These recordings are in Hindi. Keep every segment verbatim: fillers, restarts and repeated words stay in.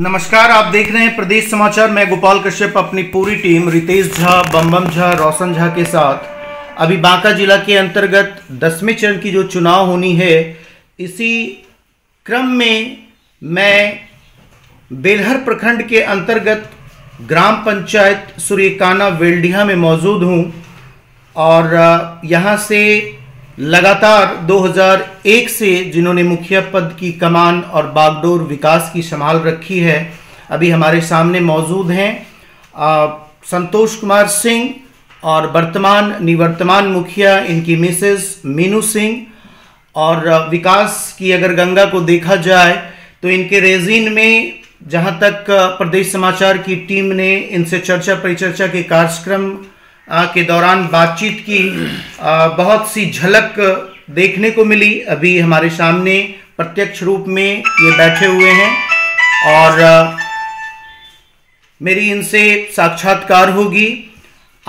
नमस्कार, आप देख रहे हैं प्रदेश समाचार। मैं गोपाल कश्यप अपनी पूरी टीम रितेश झा, बम्बम झा, रौशन झा के साथ अभी बांका जिला के अंतर्गत दसवें चरण की जो चुनाव होनी है, इसी क्रम में मैं बेलहर प्रखंड के अंतर्गत ग्राम पंचायत सूर्यकाना वेल्डिया में मौजूद हूं और यहां से लगातार दो हज़ार एक से जिन्होंने मुखिया पद की कमान और बागडोर विकास की संभाल रखी है, अभी हमारे सामने मौजूद हैं संतोष कुमार सिंह और वर्तमान निवर्तमान मुखिया इनकी मिसेस मीनू सिंह। और विकास की अगर गंगा को देखा जाए तो इनके रेजिन में, जहां तक प्रदेश समाचार की टीम ने इनसे चर्चा परिचर्चा के कार्यक्रम के दौरान बातचीत की, बहुत सी झलक देखने को मिली। अभी हमारे सामने प्रत्यक्ष रूप में ये बैठे हुए हैं और मेरी इनसे साक्षात्कार होगी।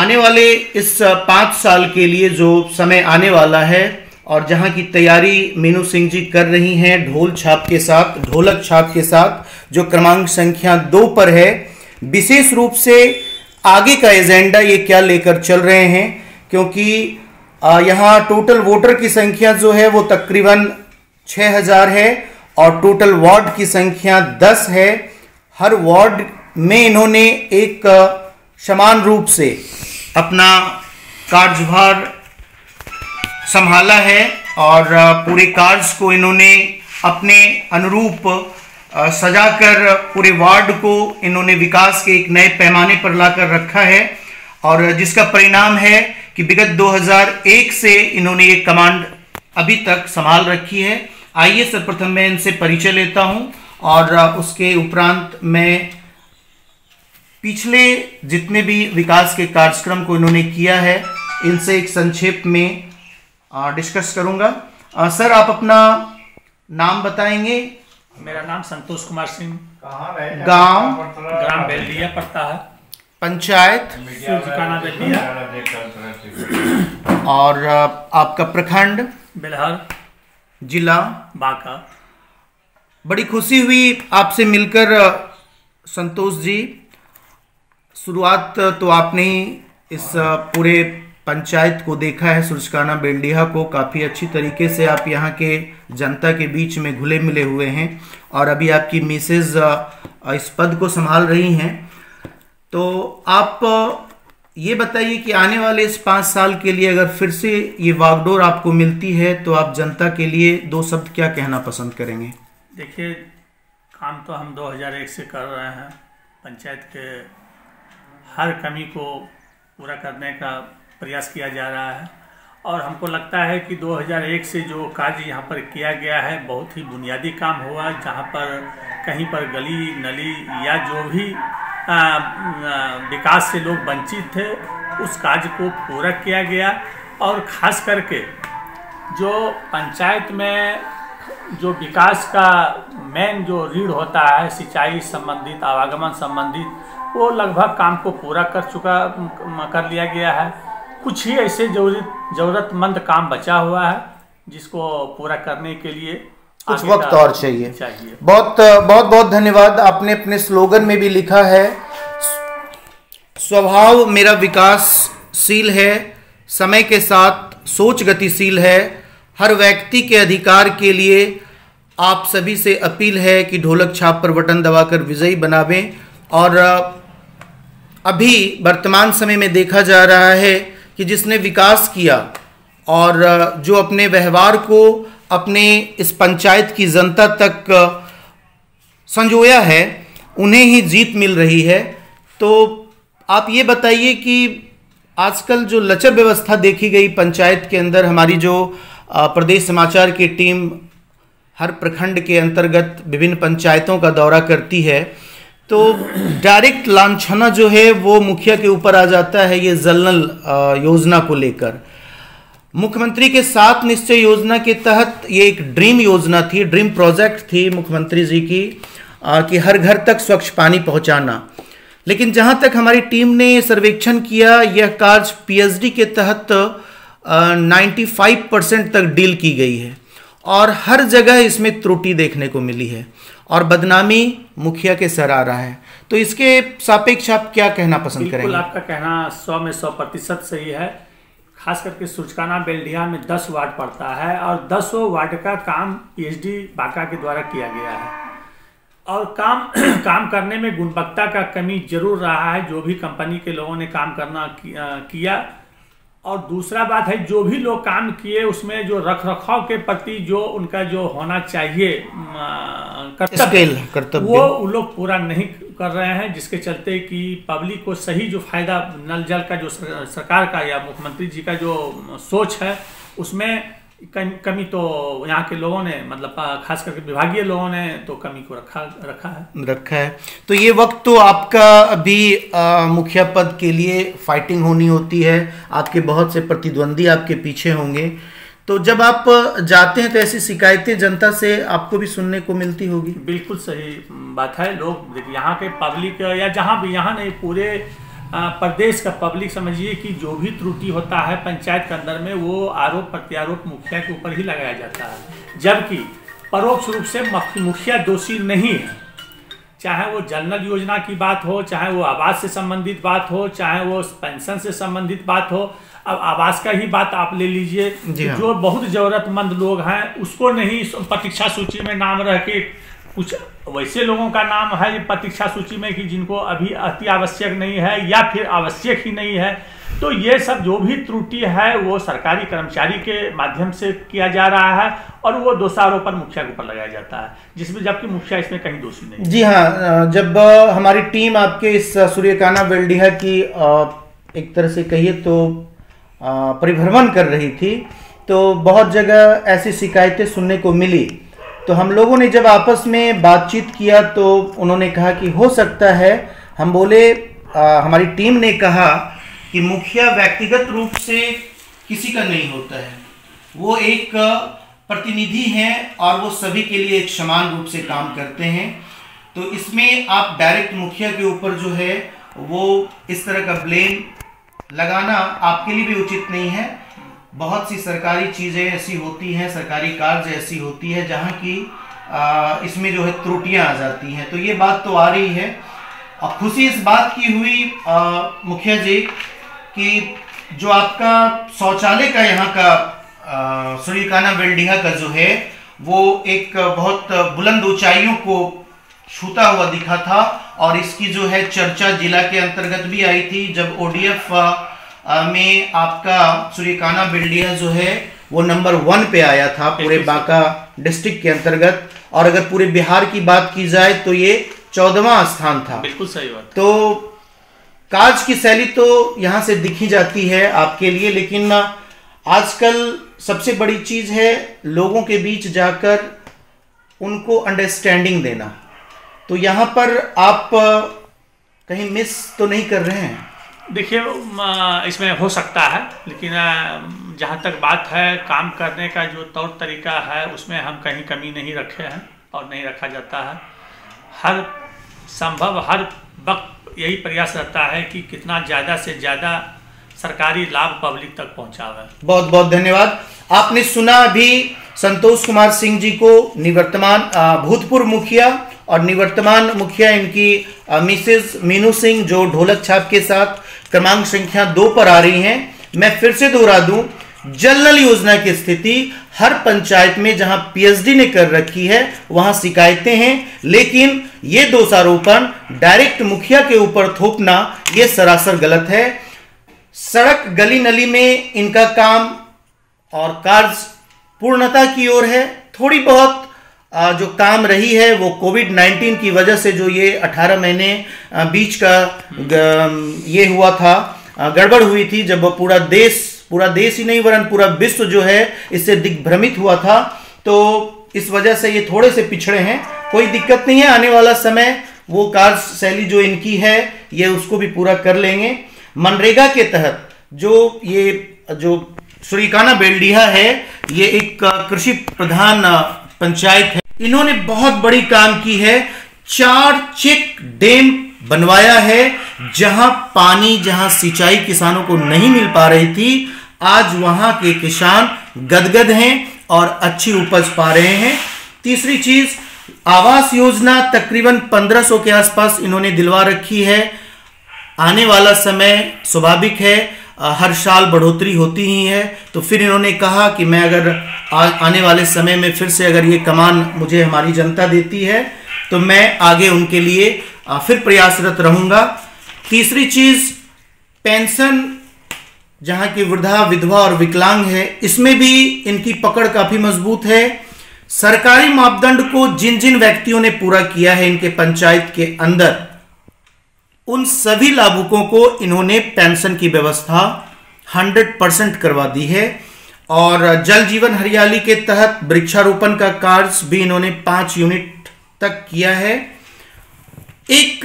आने वाले इस पाँच साल के लिए जो समय आने वाला है और जहां की तैयारी मीनू सिंह जी कर रही हैं ढोल छाप के साथ, ढोलक छाप के साथ, जो क्रमांक संख्या दो पर है, विशेष रूप से आगे का एजेंडा ये क्या लेकर चल रहे हैं, क्योंकि यहाँ टोटल वोटर की संख्या जो है वो तकरीबन छह हज़ार है और टोटल वार्ड की संख्या दस है। हर वार्ड में इन्होंने एक समान रूप से अपना कार्यभार संभाला है और पूरे कार्य को इन्होंने अपने अनुरूप सजाकर पूरे वार्ड को इन्होंने विकास के एक नए पैमाने पर लाकर रखा है और जिसका परिणाम है कि विगत दो हज़ार एक से इन्होंने ये कमांड अभी तक संभाल रखी है। आइए सर्वप्रथम मैं इनसे परिचय लेता हूँ और उसके उपरांत मैं पिछले जितने भी विकास के कार्यक्रम को इन्होंने किया है इनसे एक संक्षेप में डिस्कस करूँगा। सर, आप अपना नाम बताएंगे। मेरा नाम संतोष कुमार सिंह, गांव ग्राम बेलहर पड़ता है, पंचायत सूर्यकाना बेलहर और आपका प्रखंड बेलहर, जिला बांका। बड़ी खुशी हुई आपसे मिलकर संतोष जी। शुरुआत तो आपने ही इस पूरे पंचायत को देखा है, सूर्यकाना बेलडिया को काफ़ी अच्छी तरीके से आप यहाँ के जनता के बीच में घुले मिले हुए हैं और अभी आपकी मिसेज इस पद को संभाल रही हैं। तो आप ये बताइए कि आने वाले इस पाँच साल के लिए अगर फिर से ये वागडोर आपको मिलती है तो आप जनता के लिए दो शब्द क्या कहना पसंद करेंगे। देखिए, काम तो हम दो हज़ार एक से कर रहे हैं। पंचायत के हर कमी को पूरा करने का प्रयास किया जा रहा है और हमको लगता है कि दो हज़ार एक से जो कार्य यहाँ पर किया गया है, बहुत ही बुनियादी काम हुआ, जहाँ पर कहीं पर गली नली या जो भी आ, आ, विकास से लोग वंचित थे उस कार्य को पूरा किया गया। और ख़ास करके जो पंचायत में जो विकास का मेन जो रीढ़ होता है, सिंचाई संबंधित, आवागमन संबंधित, वो लगभग काम को पूरा कर चुका कर लिया गया है। कुछ ही ऐसे जरूरत जरूरतमंद काम बचा हुआ है जिसको पूरा करने के लिए कुछ वक्त और चाहिए चाहिए बहुत बहुत बहुत धन्यवाद। आपने अपने स्लोगन में भी लिखा है, स्वभाव मेरा विकासशील है, समय के साथ सोच गतिशील है, हर व्यक्ति के अधिकार के लिए आप सभी से अपील है कि ढोलक छाप पर बटन दबाकर विजयी बनावें। और अभी वर्तमान समय में देखा जा रहा है कि जिसने विकास किया और जो अपने व्यवहार को अपने इस पंचायत की जनता तक संजोया है, उन्हें ही जीत मिल रही है। तो आप ये बताइए कि आजकल जो लचर व्यवस्था देखी गई पंचायत के अंदर, हमारी जो प्रदेश समाचार की टीम हर प्रखंड के अंतर्गत विभिन्न पंचायतों का दौरा करती है, तो डायरेक्ट लांछना जो है वो मुखिया के ऊपर आ जाता है। ये जल नल योजना को लेकर मुख्यमंत्री के साथ निश्चय योजना के तहत ये एक ड्रीम योजना थी, ड्रीम प्रोजेक्ट थी मुख्यमंत्री जी की आ, कि हर घर तक स्वच्छ पानी पहुंचाना। लेकिन जहां तक हमारी टीम ने सर्वेक्षण किया, यह कार्य पी एच डी के तहत नाइन्टी फाइव परसेंट तक डील की गई है और हर जगह इसमें त्रुटि देखने को मिली है और बदनामी मुखिया के सर आ रहा है। तो इसके सापेक्ष आप क्या कहना पसंद करेंगे? आपका कहना सौ में सौ प्रतिशत सही है। खास करके सूर्यकाना वेल्डिया में दस वार्ड पड़ता है और दसों वार्ड का काम पी एच डी बांका के द्वारा किया गया है और काम काम करने में गुणवत्ता का कमी जरूर रहा है, जो भी कंपनी के लोगों ने काम करना किया। और दूसरा बात है, जो भी लोग काम किए उसमें जो रख रखाव के प्रति जो उनका जो होना चाहिए कर्तव्य, वो उन लोग पूरा नहीं कर रहे हैं, जिसके चलते कि पब्लिक को सही जो फायदा नल जल का जो सरकार का या मुख्यमंत्री जी का जो सोच है उसमें कमी तो यहाँ के लोगों ने, मतलब खास करके विभागीय लोगों ने तो कमी को रखा रखा है रखा है तो ये वक्त तो आपका अभी मुखिया पद के लिए फाइटिंग होनी होती है, आपके बहुत से प्रतिद्वंदी आपके पीछे होंगे। तो जब आप जाते हैं तो ऐसी शिकायतें जनता से आपको भी सुनने को मिलती होगी? बिल्कुल सही बात है। लोग देखिए, यहाँ के पब्लिक या जहाँ भी, यहाँ नहीं पूरे प्रदेश का पब्लिक समझिए कि जो भी त्रुटि होता है पंचायत के अंदर में वो आरोप प्रत्यारोप मुखिया के ऊपर ही लगाया जाता है, जबकि परोक्ष रूप से मुखिया दोषी नहीं है। चाहे वो जल नल योजना की बात हो, चाहे वो आवास से संबंधित बात हो, चाहे वो पेंशन से संबंधित बात हो। अब आवास का ही बात आप ले लीजिए, जो बहुत जरूरतमंद लोग हैं उसको नहीं, प्रतीक्षा सूची में नाम रह के कुछ वैसे लोगों का नाम है प्रतीक्षा सूची में कि जिनको अभी अति आवश्यक नहीं है या फिर आवश्यक ही नहीं है। तो ये सब जो भी त्रुटि है वो सरकारी कर्मचारी के माध्यम से किया जा रहा है और वो दोषारोप पर मुखिया के ऊपर लगाया जाता है, जिसमें जबकि मुखिया इसमें कहीं दोषी नहीं है। जी हाँ, जब हमारी टीम आपके इस सूर्यकाना वेल्डिया की एक तरह से कहिए तो परिभ्रमण कर रही थी तो बहुत जगह ऐसी शिकायतें सुनने को मिली। तो हम लोगों ने जब आपस में बातचीत किया तो उन्होंने कहा कि हो सकता है, हम बोले आ, हमारी टीम ने कहा कि मुखिया व्यक्तिगत रूप से किसी का नहीं होता है, वो एक प्रतिनिधि हैं और वो सभी के लिए एक समान रूप से काम करते हैं। तो इसमें आप डायरेक्ट मुखिया के ऊपर जो है वो इस तरह का ब्लेम लगाना आपके लिए भी उचित नहीं है। बहुत सी सरकारी चीज़ें ऐसी होती हैं, सरकारी कार्य ऐसी होती है जहाँ की इसमें जो है त्रुटियाँ आ जाती हैं। तो ये बात तो आ रही है और खुशी इस बात की हुई मुखिया जी कि जो आपका शौचालय का यहाँ का सूर्यकाना वेल्डिया का जो है वो एक बहुत बुलंद ऊंचाइयों को छूता हुआ दिखा था और इसकी जो है चर्चा जिला के अंतर्गत भी आई थी। जब ओ डी एफ में आपका सूर्यकाना वेल्डिया जो है वो नंबर वन पे आया था पूरे बांका डिस्ट्रिक्ट के अंतर्गत, और अगर पूरे बिहार की बात की जाए तो ये चौदहवां स्थान था। बिल्कुल सही बात। तो काज की शैली तो यहाँ से दिखी जाती है आपके लिए, लेकिन आजकल सबसे बड़ी चीज है लोगों के बीच जाकर उनको अंडरस्टैंडिंग देना। तो यहाँ पर आप कहीं मिस तो नहीं कर रहे हैं? देखिए, इसमें हो सकता है, लेकिन जहाँ तक बात है काम करने का जो तौर तरीका है उसमें हम कहीं कमी नहीं रखे हैं और नहीं रखा जाता है। हर संभव हर वक्त यही प्रयास रहता है कि कितना ज़्यादा से ज़्यादा सरकारी लाभ पब्लिक तक पहुँचावे। बहुत बहुत धन्यवाद। आपने सुना अभी संतोष कुमार सिंह जी को, निवर्तमान भूतपूर्व मुखिया और निवर्तमान मुखिया इनकी मिसेज मीनू सिंह जो ढोलक छाप के साथ क्रमांक संख्या दो पर आ रही हैं। मैं फिर से दोहरा दूं, जल नल योजना की स्थिति हर पंचायत में जहां पीएचडी ने कर रखी है वहां शिकायतें हैं, लेकिन ये दोषारोपण डायरेक्ट मुखिया के ऊपर थोपना ये सरासर गलत है। सड़क गली नली में इनका काम और कार्य पूर्णता की ओर है। थोड़ी बहुत जो काम रही है वो कोविड नाइन्टीन की वजह से जो ये अठारह महीने बीच का ये हुआ था, गड़बड़ हुई थी, जब पूरा देश पूरा देश ही नहीं वरन पूरा विश्व जो है इससे दिग्भ्रमित हुआ था। तो इस वजह से ये थोड़े से पिछड़े हैं। कोई दिक्कत नहीं है, आने वाला समय वो कार्यशैली जो इनकी है ये उसको भी पूरा कर लेंगे। मनरेगा के तहत जो ये जो सूर्यकाना वेल्डिया है ये एक कृषि प्रधान पंचायत है, इन्होंने बहुत बड़ी काम की है। चार चेक डैम बनवाया है, जहां पानी, जहां सिंचाई किसानों को नहीं मिल पा रही थी, आज वहां के किसान गदगद हैं और अच्छी उपज पा रहे हैं। तीसरी चीज, आवास योजना तकरीबन पंद्रह सौ के आसपास इन्होंने दिलवा रखी है। आने वाला समय स्वाभाविक है, हर साल बढ़ोतरी होती ही है, तो फिर इन्होंने कहा कि मैं अगर आ, आने वाले समय में फिर से अगर ये कमान मुझे हमारी जनता देती है तो मैं आगे उनके लिए फिर प्रयासरत रहूँगा। तीसरी चीज़, पेंशन जहाँ की वृद्धा विधवा और विकलांग है, इसमें भी इनकी पकड़ काफ़ी मजबूत है। सरकारी मापदंड को जिन जिन व्यक्तियों ने पूरा किया है इनके पंचायत के अंदर, उन सभी लाभुकों को इन्होंने पेंशन की व्यवस्था सौ परसेंट करवा दी है। और जल जीवन हरियाली के तहत वृक्षारोपण का कार्य भी इन्होंने पाँच यूनिट तक किया है। एक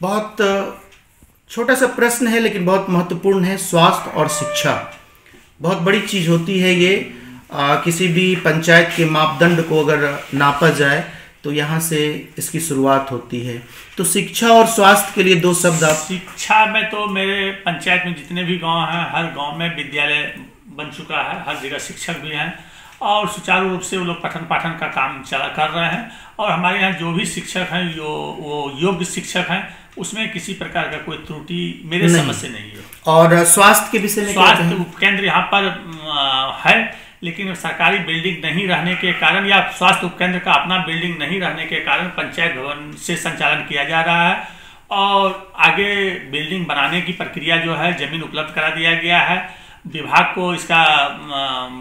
बहुत छोटा सा प्रश्न है लेकिन बहुत महत्वपूर्ण है, स्वास्थ्य और शिक्षा। बहुत बड़ी चीज़ होती है ये, आ, किसी भी पंचायत के मापदंड को अगर नापा जाए तो यहाँ से इसकी शुरुआत होती है। तो शिक्षा और स्वास्थ्य के लिए दो शब्द। आप शिक्षा में, तो मेरे पंचायत में जितने भी गांव हैं हर गांव में विद्यालय बन चुका है, हर जगह शिक्षक भी हैं और सुचारू रूप से वो लोग पठन पाठन का काम चला कर रहे हैं। और हमारे यहाँ जो भी शिक्षक हैं यो, वो योग्य शिक्षक हैं, उसमें किसी प्रकार का कोई त्रुटि मेरे समझ से नहीं है। और स्वास्थ्य के विषय में, स्वास्थ्य उप केंद्र यहाँ पर है लेकिन सरकारी बिल्डिंग नहीं रहने के कारण या स्वास्थ्य उपकेंद्र का अपना बिल्डिंग नहीं रहने के कारण पंचायत भवन से संचालन किया जा रहा है। और आगे बिल्डिंग बनाने की प्रक्रिया जो है, जमीन उपलब्ध करा दिया गया है, विभाग को इसका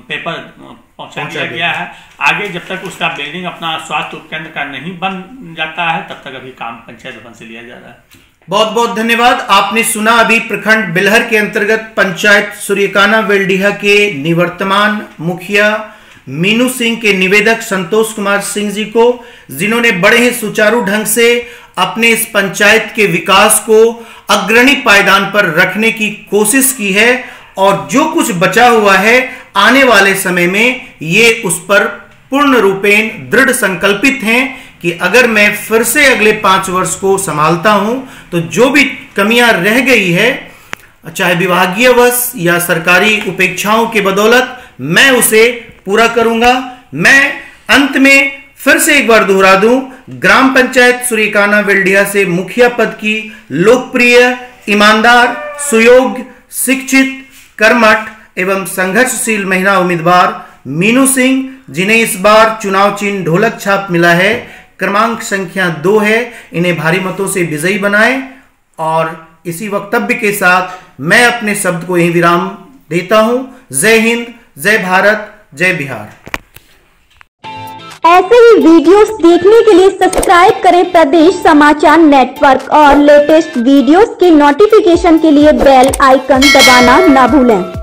पेपर पहुंचा दिया गया है। आगे जब तक उसका बिल्डिंग अपना स्वास्थ्य उपकेंद्र का नहीं बन जाता है तब तक अभी काम पंचायत भवन से लिया जा रहा है। बहुत बहुत धन्यवाद। आपने सुना अभी प्रखंड बेलहर के अंतर्गत पंचायत सूर्यकाना वेल्डिया के निवर्तमान मुखिया मीनू सिंह के निवेदक संतोष कुमार सिंह जी को, जिन्होंने बड़े ही सुचारू ढंग से अपने इस पंचायत के विकास को अग्रणी पायदान पर रखने की कोशिश की है और जो कुछ बचा हुआ है आने वाले समय में ये उस पर पूर्ण रूपेण दृढ़ संकल्पित हैं कि अगर मैं फिर से अगले पांच वर्ष को संभालता हूं तो जो भी कमियां रह गई है, चाहे विभागीय वश या सरकारी उपेक्षाओं के बदौलत, मैं उसे पूरा करूंगा। मैं अंत में फिर से एक बार दोहरा दूं, ग्राम पंचायत सूर्यकाना वेल्डिया से मुखिया पद की लोकप्रिय, ईमानदार, सुयोग्य, शिक्षित, कर्मठ एवं संघर्षशील महिला उम्मीदवार मीनू सिंह, जिन्हें इस बार चुनाव चिन्ह ढोलक छाप मिला है, क्रमांक संख्या दो है, इन्हें भारी मतों से विजयी बनाएं। और इसी वक्तव्य के साथ मैं अपने शब्द को यहीं विराम देता हूं। जय हिंद, जय भारत, जय बिहार। ऐसे ही वीडियोस देखने के लिए सब्सक्राइब करें प्रदेश समाचार नेटवर्क और लेटेस्ट वीडियोस की नोटिफिकेशन के लिए बेल आइकन दबाना ना भूलें।